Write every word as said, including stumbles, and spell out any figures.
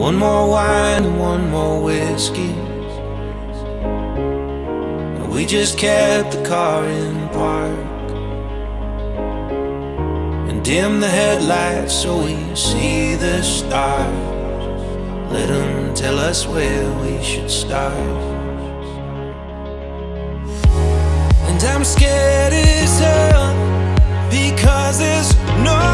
One more wine and one more whiskey. We just kept the car in park and dimmed the headlights so we see the stars. Let them tell us where we should start. And I'm scared as hell because there's no